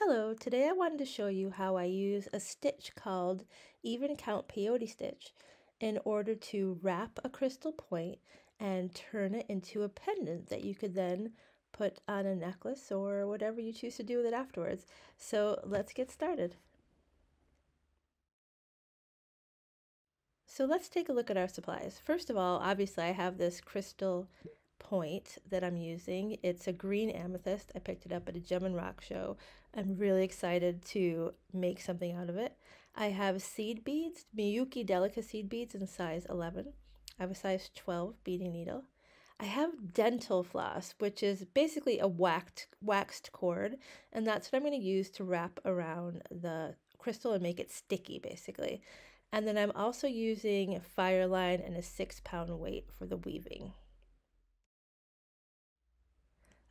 Hello, today I wanted to show you how I use a stitch called Even Count Peyote Stitch in order to wrap a crystal point and turn it into a pendant that you could then put on a necklace or whatever you choose to do with it afterwards. So let's get started. So let's take a look at our supplies. First of all, obviously I have this crystal point that I'm using. It's a green amethyst. I picked it up at a gem and rock show. I'm really excited to make something out of it. I have seed beads, Miyuki Delica seed beads in size 11. I have a size 12 beading needle. I have dental floss, which is basically a waxed cord, and that's what I'm going to use to wrap around the crystal and make it sticky basically. And then I'm also using a fire line and a 6-pound weight for the weaving.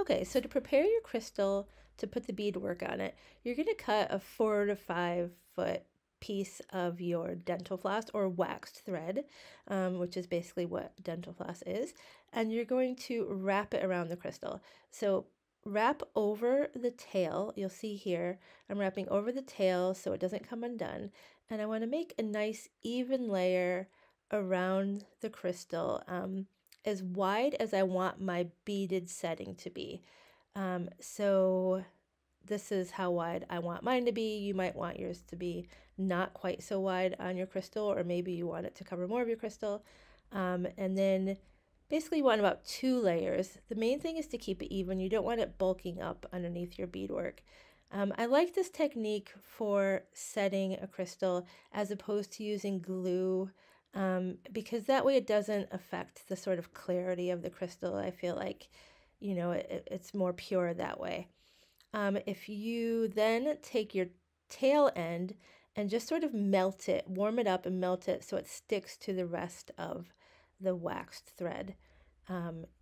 Okay, so to prepare your crystal to put the beadwork on it, you're going to cut a 4 to 5 foot piece of your dental floss or waxed thread, which is basically what dental floss is, and you're going to wrap it around the crystal. So wrap over the tail. You'll see here, I'm wrapping over the tail so it doesn't come undone, and I want to make a nice even layer around the crystal, as wide as I want my beaded setting to be. So this is how wide I want mine to be. You might want yours to be not quite so wide on your crystal, or maybe you want it to cover more of your crystal. And then basically you want about 2 layers. The main thing is to keep it even. You don't want it bulking up underneath your beadwork. I like this technique for setting a crystal as opposed to using glue, because that way it doesn't affect the sort of clarity of the crystal. I feel like, you know, it's more pure that way. If you then take your tail end and just sort of melt it, warm it up and melt it so it sticks to the rest of the waxed thread,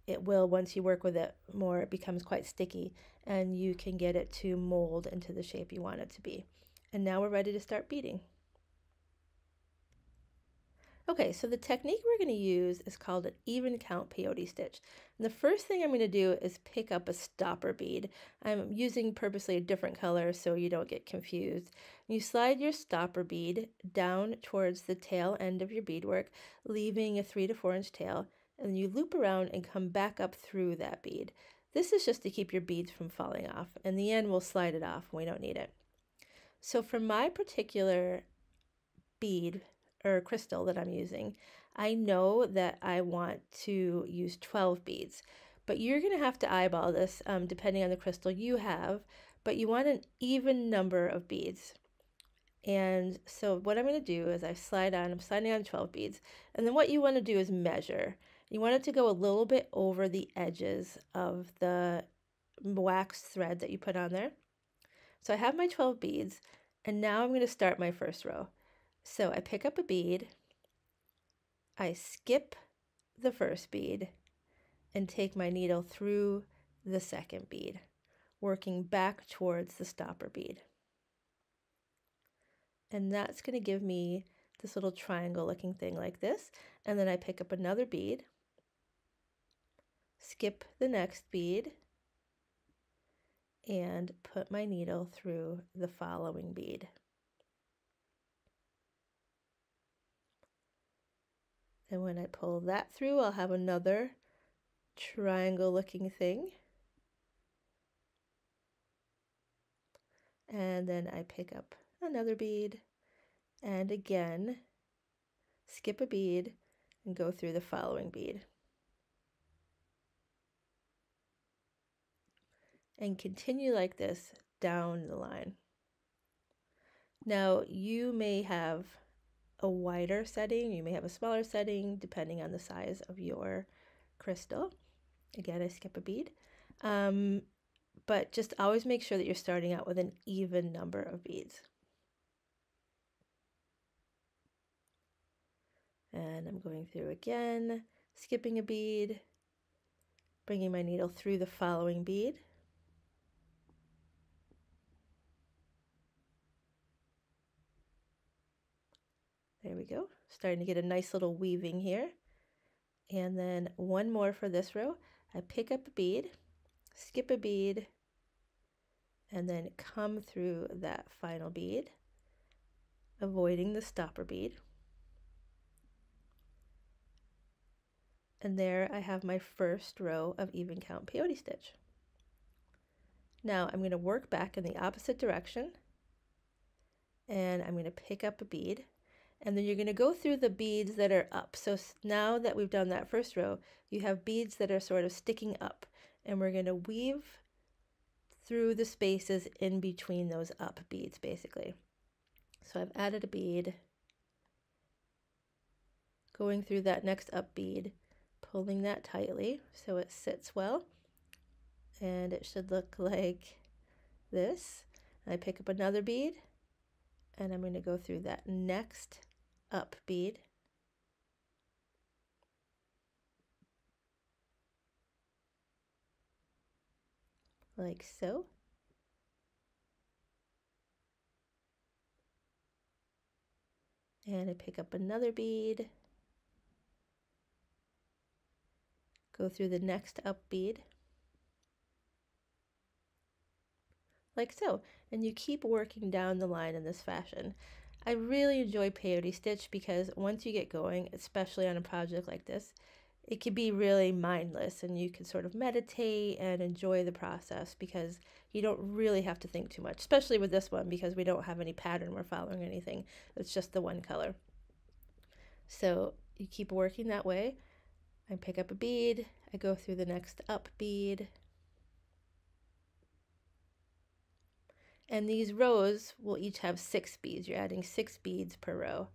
it will, once you work with it more, it becomes quite sticky and you can get it to mold into the shape you want it to be. And now we're ready to start beading. Okay, so the technique we're going to use is called an even count peyote stitch. And the first thing I'm going to do is pick up a stopper bead. I'm using purposely a different color so you don't get confused. You slide your stopper bead down towards the tail end of your beadwork, leaving a 3 to 4 inch tail, and you loop around and come back up through that bead. This is just to keep your beads from falling off. In the end, we'll slide it off when we don't need it. So for my particular bead, or crystal that I'm using, I know that I want to use 12 beads, but you're going to have to eyeball this depending on the crystal you have, but you want an even number of beads. And so what I'm going to do is I'm sliding on 12 beads, and then what you want to do is measure. You want it to go a little bit over the edges of the waxed thread that you put on there. So I have my 12 beads, and now I'm going to start my first row. So I pick up a bead, I skip the first bead, and take my needle through the second bead, working back towards the stopper bead. And that's going to give me this little triangle looking thing like this. And then I pick up another bead, skip the next bead, and put my needle through the following bead. And when I pull that through, I'll have another triangle looking thing. And then I pick up another bead and again, skip a bead and go through the following bead. And continue like this down the line. Now you may have a wider setting, you may have a smaller setting depending on the size of your crystal. Again, I skip a bead, but just always make sure that you're starting out with an even number of beads. And I'm going through again, skipping a bead, bringing my needle through the following bead. There we go, starting to get a nice little weaving here. And then one more for this row. I pick up a bead, skip a bead, and then come through that final bead, avoiding the stopper bead. And there I have my first row of even count peyote stitch. Now I'm going to work back in the opposite direction, and I'm going to pick up a bead, and then you're going to go through the beads that are up. So now that we've done that first row, you have beads that are sort of sticking up, and we're going to weave through the spaces in between those up beads, basically. So I've added a bead, going through that next up bead, pulling that tightly so it sits well, and it should look like this. And I pick up another bead, and I'm going to go through that next up bead, like so. And I pick up another bead, go through the next up bead, like so. And you keep working down the line in this fashion. I really enjoy peyote stitch because once you get going, especially on a project like this, it can be really mindless, and you can sort of meditate and enjoy the process because you don't really have to think too much, especially with this one because we don't have any pattern we're following or anything. It's just the one color. So you keep working that way. I pick up a bead, I go through the next up bead. And these rows will each have 6 beads. You're adding 6 beads per row.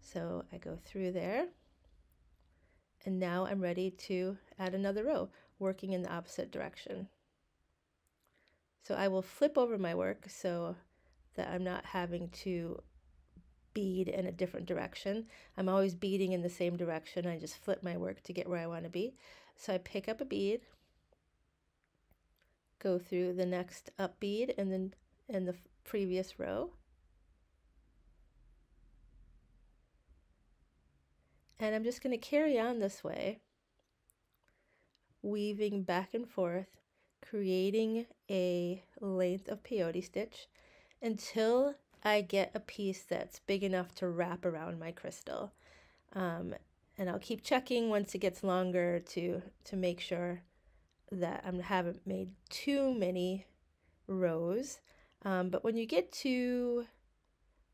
So I go through there. And now I'm ready to add another row, working in the opposite direction. So I will flip over my work so that I'm not having to bead in a different direction. I'm always beading in the same direction. I just flip my work to get where I want to be. So I pick up a bead, go through the next up bead, and then in the previous row. And I'm just going to carry on this way, weaving back and forth, creating a length of peyote stitch until I get a piece that's big enough to wrap around my crystal. And I'll keep checking once it gets longer to make sure that I haven't made too many rows. But when you get to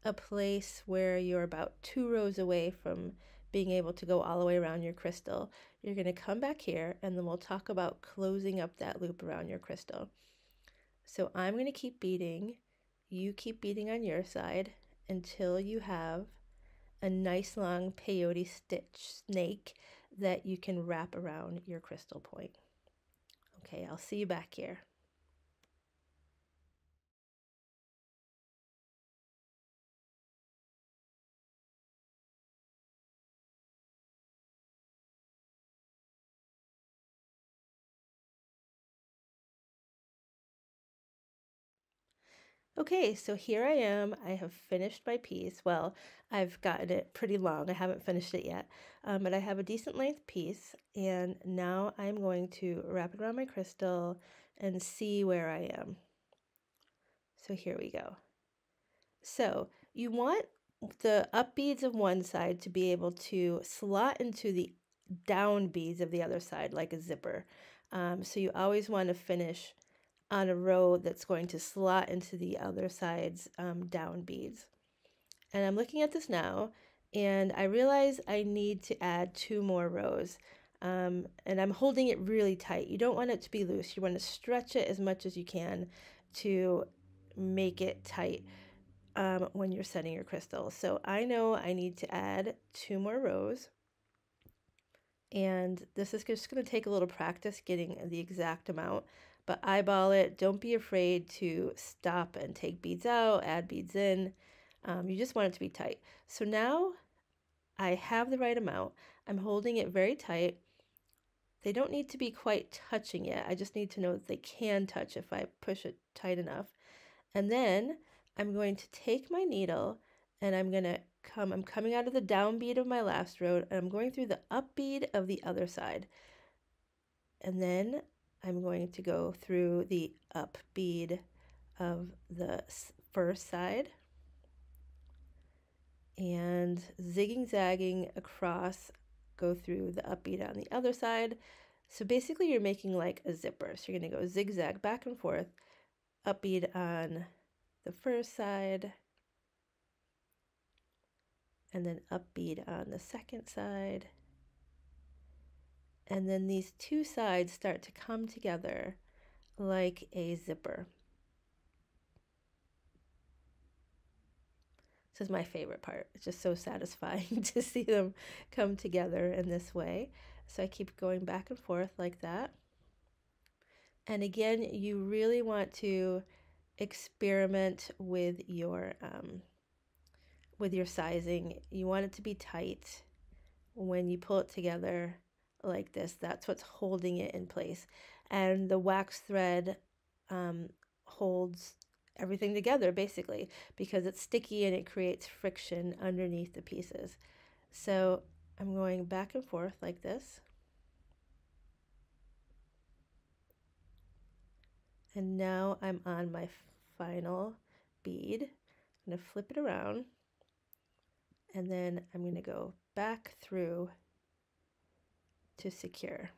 a place where you're about 2 rows away from being able to go all the way around your crystal, you're going to come back here, and then we'll talk about closing up that loop around your crystal. So I'm going to keep beading. You keep beading on your side until you have a nice long peyote stitch snake that you can wrap around your crystal point. Okay, I'll see you back here. Okay, so here I am. I have finished my piece. Well, I've gotten it pretty long. I haven't finished it yet, but I have a decent length piece, and now I'm going to wrap it around my crystal and see where I am. So here we go. So you want the up beads of one side to be able to slot into the down beads of the other side like a zipper. So you always want to finish on a row that's going to slot into the other side's down beads. And I'm looking at this now, and I realize I need to add 2 more rows. And I'm holding it really tight. You don't want it to be loose. You want to stretch it as much as you can to make it tight when you're setting your crystal. So I know I need to add 2 more rows. And this is just going to take a little practice getting the exact amount. But eyeball it. Don't be afraid to stop and take beads out, add beads in. You just want it to be tight. So now I have the right amount. I'm holding it very tight. They don't need to be quite touching yet. I just need to know that they can touch if I push it tight enough. And then I'm going to take my needle, and I'm coming out of the down bead of my last row, and I'm going through the up bead of the other side. And then I'm going to go through the up bead of the first side and zigging zagging across, go through the upbeat on the other side. So basically you're making like a zipper. So you're gonna go zigzag back and forth, upbeat on the first side, and then upbeat on the second side. And then these two sides start to come together like a zipper. This is my favorite part. It's just so satisfying to see them come together in this way. So I keep going back and forth like that. And again, you really want to experiment with your sizing. You want it to be tight. When you pull it together like this, that's what's holding it in place. And the wax thread holds everything together basically because it's sticky and it creates friction underneath the pieces. So I'm going back and forth like this. And now I'm on my final bead. I'm gonna flip it around and then I'm gonna go back through to secure.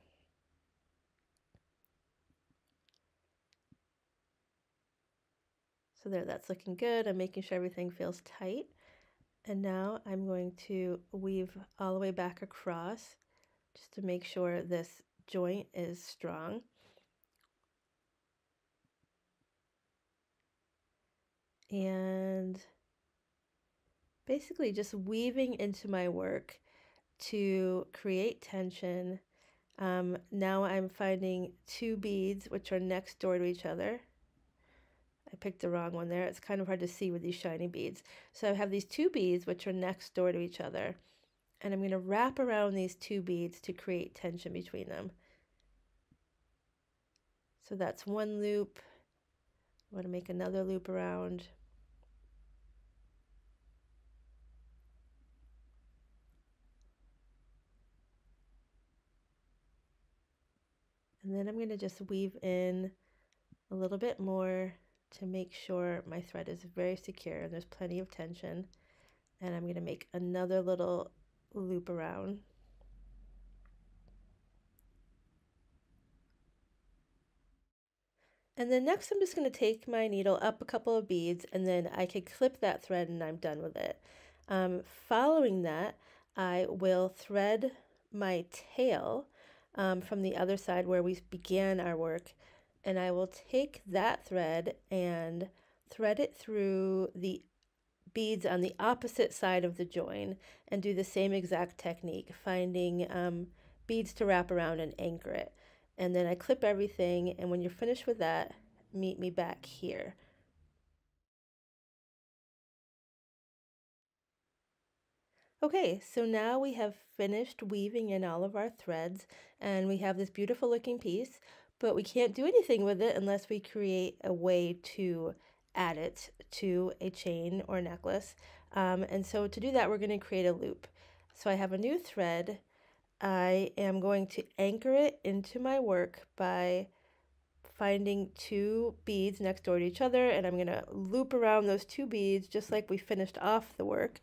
So there, that's looking good. I'm making sure everything feels tight. And now I'm going to weave all the way back across just to make sure this joint is strong. And basically just weaving into my work to create tension. Now I'm finding two beads which are next door to each other. I picked the wrong one there. It's kind of hard to see with these shiny beads. So I have these two beads which are next door to each other, and I'm going to wrap around these two beads to create tension between them. So that's one loop. I want to make another loop around. And then I'm going to just weave in a little bit more to make sure my thread is very secure and there's plenty of tension. And I'm going to make another little loop around. And then next I'm just going to take my needle up a couple of beads and then I can clip that thread and I'm done with it. Following that, I will thread my tail from the other side where we began our work, and I will take that thread and thread it through the beads on the opposite side of the join and do the same exact technique, finding beads to wrap around and anchor it. And then I clip everything, and when you're finished with that, meet me back here. Okay, so now we have finished weaving in all of our threads, and we have this beautiful looking piece. But we can't do anything with it unless we create a way to add it to a chain or necklace. And so to do that, we're going to create a loop. So I have a new thread. I am going to anchor it into my work by finding two beads next door to each other, and I'm going to loop around those two beads just like we finished off the work,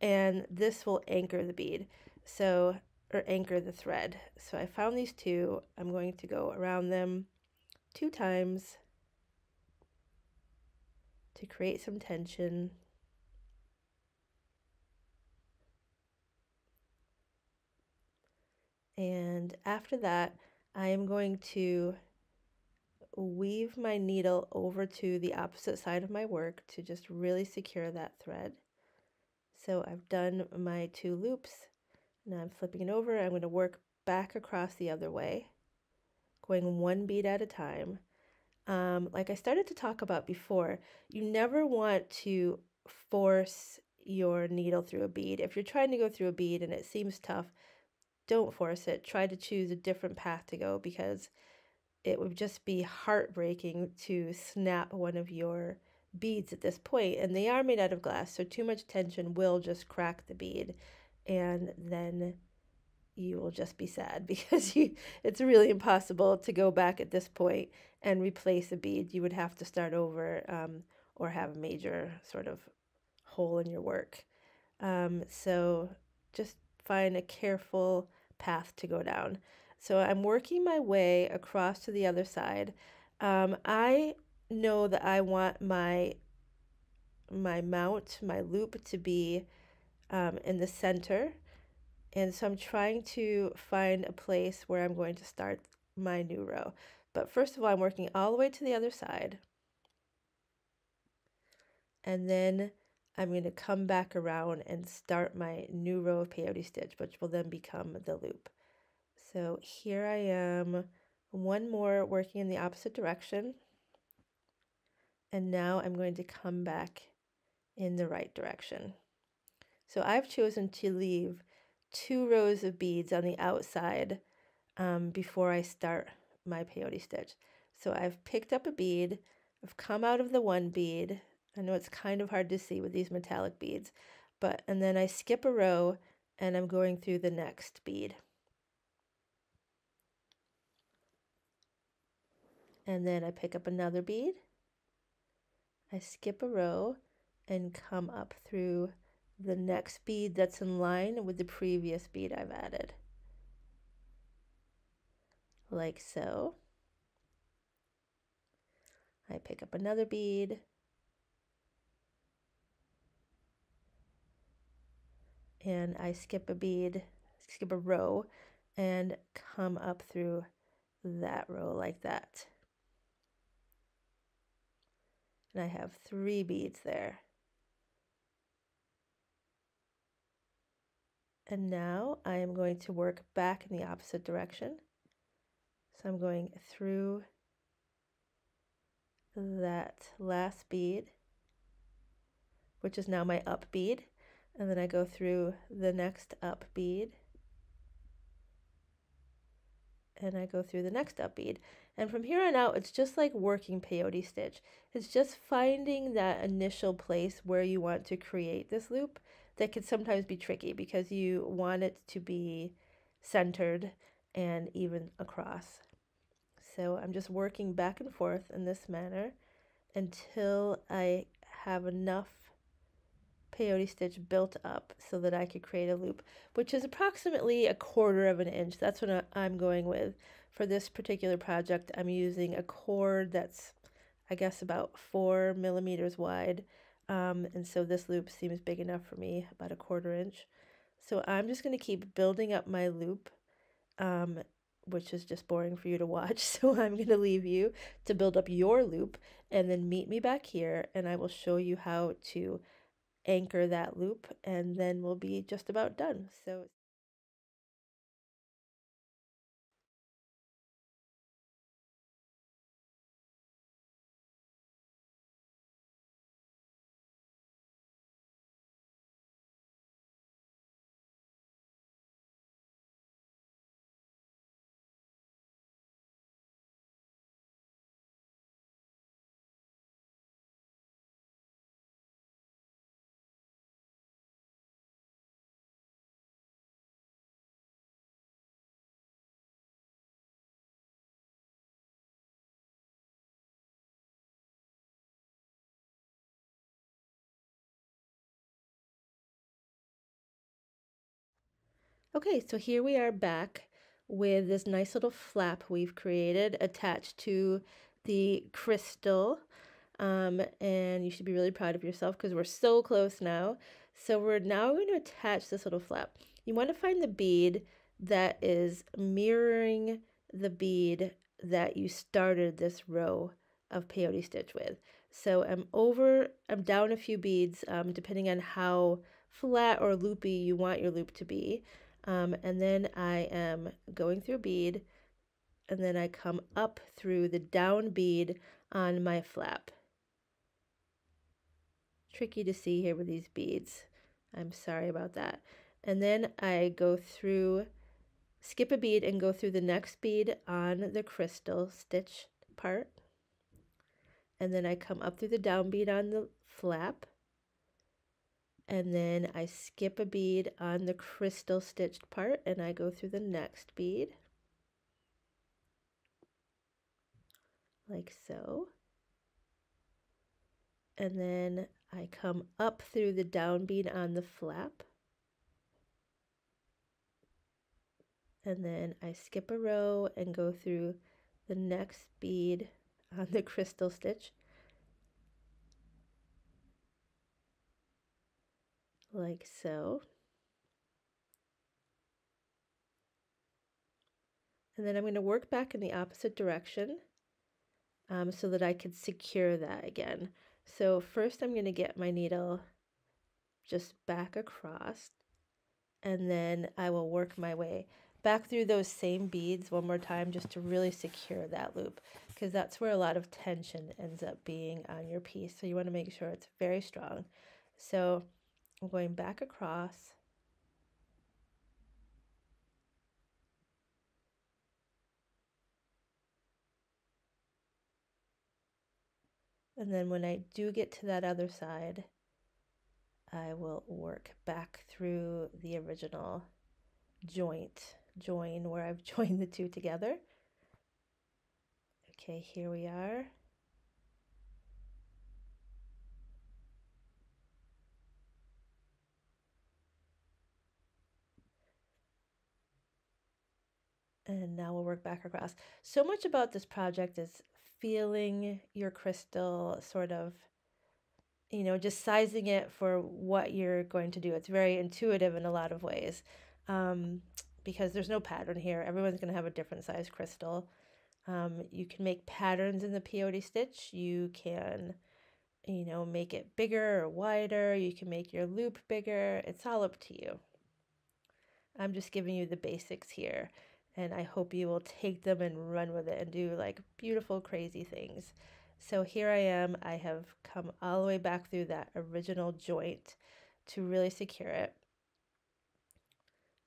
and this will anchor the bead. So or anchor the thread. So I found these two. I'm going to go around them two times to create some tension. And after that, I am going to weave my needle over to the opposite side of my work to just really secure that thread. So I've done my two loops. Now I'm flipping it over. I'm going to work back across the other way, going one bead at a time. Like I started to talk about before, you never want to force your needle through a bead. If you're trying to go through a bead and it seems tough, don't force it. Try to choose a different path to go because it would just be heartbreaking to snap one of your beads at this point. And they are made out of glass, so too much tension will just crack the bead. And then you will just be sad, because it's really impossible to go back at this point and replace a bead. You would have to start over or have a major sort of hole in your work. So just find a careful path to go down. So I'm working my way across to the other side. I know that I want my mount, my loop, to be in the center. And so I'm trying to find a place where I'm going to start my new row. But first of all, I'm working all the way to the other side. And then I'm going to come back around and start my new row of peyote stitch, which will then become the loop. So here I am, one more working in the opposite direction. And now I'm going to come back in the right direction. So I've chosen to leave two rows of beads on the outside before I start my peyote stitch. So I've picked up a bead, I've come out of the one bead. I know it's kind of hard to see with these metallic beads, and then I skip a row and I'm going through the next bead. And then I pick up another bead, I skip a row and come up through the next bead that's in line with the previous bead I've added. Like so. I pick up another bead. And I skip a bead, skip a row, and come up through that row like that. And I have three beads there. And now I am going to work back in the opposite direction. So I'm going through that last bead, which is now my up bead. And then I go through the next up bead. And I go through the next up bead. And from here on out, it's just like working peyote stitch. It's just finding that initial place where you want to create this loop. That can sometimes be tricky because you want it to be centered and even across. So I'm just working back and forth in this manner until I have enough peyote stitch built up so that I could create a loop, which is approximately 1/4 of an inch. That's what I'm going with. For this particular project, I'm using a cord that's, I guess, about 4 millimeters wide. And so this loop seems big enough for me, about 1/4 inch. So I'm just going to keep building up my loop, which is just boring for you to watch. So I'm going to leave you to build up your loop and then meet me back here, and I will show you how to anchor that loop, and then we'll be just about done. So. Okay, so here we are back with this nice little flap we've created attached to the crystal, and you should be really proud of yourself because we're so close now. So we're now going to attach this little flap. You want to find the bead that is mirroring the bead that you started this row of peyote stitch with. So I'm down a few beads depending on how flat or loopy you want your loop to be. And then I am going through a bead, and then I come up through the down bead on my flap. Tricky to see here with these beads. I'm sorry about that. And then I go through, skip a bead and go through the next bead on the crystal stitch part. And then I come up through the down bead on the flap. and then I skip a bead on the crystal stitched part and I go through the next bead like so, and then I come up through the down bead on the flap, and then I skip a row and go through the next bead on the crystal stitch like so. And then I'm going to work back in the opposite direction so that I could secure that again. So first I'm going to get my needle just back across, and then I will work my way back through those same beads one more time just to really secure that loop, because that's where a lot of tension ends up being on your piece. So you want to make sure it's very strong. So I'm going back across, and then when I do get to that other side, I will work back through the original join where I've joined the two together. Okay, here we are. And now we'll work back across. So much about this project is feeling your crystal, sort of, you know, just sizing it for what you're going to do. It's very intuitive in a lot of ways because there's no pattern here. Everyone's going to have a different size crystal. You can make patterns in the peyote stitch. You can, you know, make it bigger or wider. You can make your loop bigger. It's all up to you. I'm just giving you the basics here, and I hope you will take them and run with it and do like beautiful, crazy things. So here I am. I have come all the way back through that original joint to really secure it.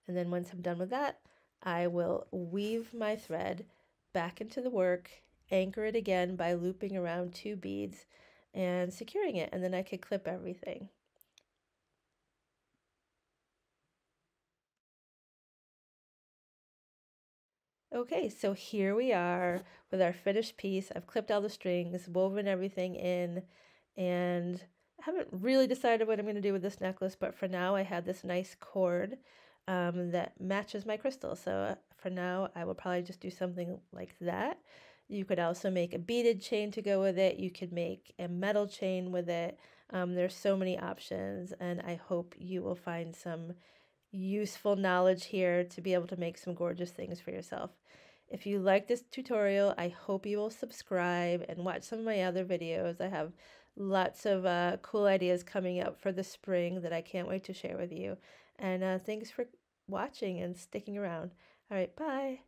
And then once I'm done with that, I will weave my thread back into the work, anchor it again by looping around two beads and securing it. And then I could clip everything. Okay, so here we are with our finished piece. I've clipped all the strings, woven everything in, and I haven't really decided what I'm going to do with this necklace, but for now I had this nice cord that matches my crystal. So for now I will probably just do something like that. You could also make a beaded chain to go with it. You could make a metal chain with it. There's so many options, and I hope you will find some useful knowledge here to be able to make some gorgeous things for yourself. If you like this tutorial, I hope you will subscribe and watch some of my other videos. I have lots of cool ideas coming up for the spring that I can't wait to share with you. And thanks for watching and sticking around. All right, bye.